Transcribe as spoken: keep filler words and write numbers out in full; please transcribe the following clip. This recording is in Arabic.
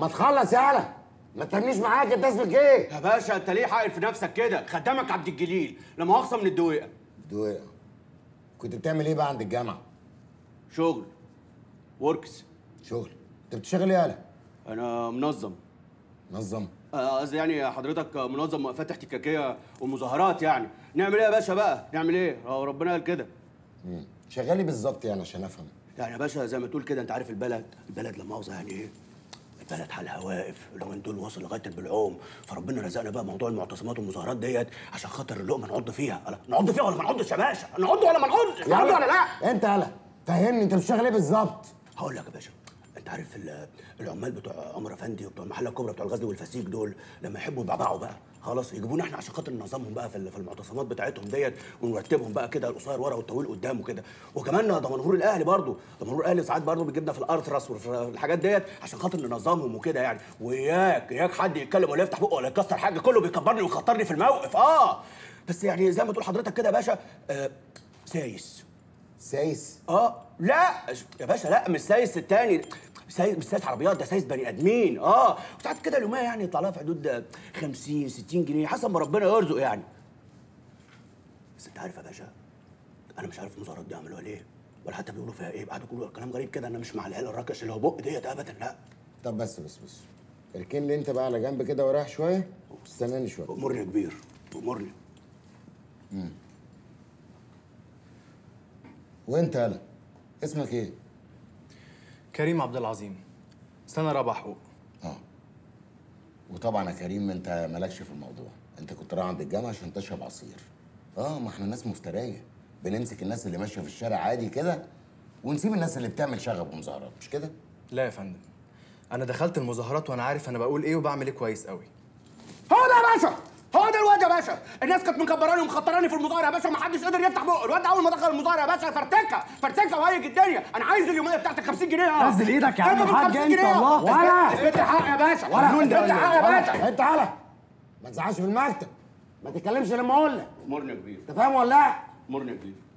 ما تخلص يالا، ما تتنيش معاك انت اسمك ايه؟ يا باشا انت ليه حاقل في نفسك كده؟ خدامك عبد الجليل، لا مؤاخذة من الدويقة. الدويقة؟ كنت بتعمل ايه بقى عند الجامعة؟ شغل. وركس. شغل؟ انت بتشتغل يالا؟ أنا منظم. منظم؟ قصدي يعني حضرتك منظم وقفات احتكاكية ومظاهرات يعني، نعمل ايه يا باشا بقى؟ نعمل ايه؟ ربنا قال كده. امم شغالي بالظبط يعني عشان افهم. يعني يا باشا زي ما تقول كده انت عارف البلد، البلد لا مؤاخذة يعني ايه؟ البلد حالها واقف، اليومين دول واصل لغايه البلعوم، فربنا رزقنا بقى موضوع المعتصمات والمظاهرات ديت عشان خاطر اللقمه نعض فيها، نعض فيها ولا ما نعضش يا باشا؟ نعض ولا ما نعضش؟ نعض ولا لا؟ انت يالا فهمني انت بتشتغل ايه بالظبط؟ هقول لك يا باشا، انت عارف العمال بتوع عمر افندي وبتوع المحله الكبرى بتوع الغزل والفسيج دول لما يحبوا يبعبعوا بقى خلاص يجيبونا احنا عشان خاطر ننظمهم بقى في المعتصمات بتاعتهم ديت ونرتبهم بقى كده القصير ورا والطويل قدام وكده، وكمان دمنهور الاهلي برضه، دمنهور الاهلي ساعات برضه بيجيبنا في الارثرس وفي الحاجات ديت عشان خاطر ننظمهم وكده يعني، وياك ياك حد يتكلم ولا يفتح بقه ولا يكسر حاجه، كله بيكبرني ويخطرني في الموقف. اه بس يعني زي ما تقول حضرتك كده يا باشا آه سايس. سايس؟ اه لا يا باشا لا مش سايس التاني، سايس مش سايس عربيات، ده سايس بني ادمين. اه وساعات كده اليوميه يعني يطلع لها في حدود خمسين ستين جنيه حسب ما ربنا يرزق يعني. بس انت عارف يا باشا انا مش عارف المظاهرات دي عملوها ليه ولا حتى بيقولوا فيها ايه، قعدوا يقولوا كلام غريب كده، انا مش مع العيال الراكش اللي هو بق ديت ابدا لا. طب بس بس بس اركن لي انت بقى على جنب كده ورايح شويه استناني شويه. امرني يا كبير امرني. امم وانت يالا اسمك ايه؟ كريم عبد العظيم، سنة رابعة حقوق. اه وطبعا يا كريم انت مالكش في الموضوع، انت كنت رايح عند الجامعة عشان تشرب عصير. اه ما احنا ناس مفترية، بنمسك الناس اللي ماشية في الشارع عادي كده ونسيب الناس اللي بتعمل شغب ومظاهرات، مش كده؟ لا يا فندم، أنا دخلت المظاهرات وأنا عارف أنا بقول إيه وبعمل إيه كويس قوي. هو ده يا باشا، هو ده الواد يا باشا، الناس كانت مكبراني ومخطراني في المظاهره يا باشا ومحدش قدر يفتح بقه، الواد اول ما دخل المظاهره يا باشا فرتكه، فرتكه وهيج الدنيا، انا عايز اليوميه بتاعتك خمسين جنيه. نزل ايدك يا عم الحاج انت والله. ولا اثبت الحق يا باشا، ولا اثبت الحق يا باشا، انت على ما تزعلش في المكتب، ما تتكلمش لما اقول لك. امرني يا كبير. انت فاهم ولا لا؟ امرني يا كبير.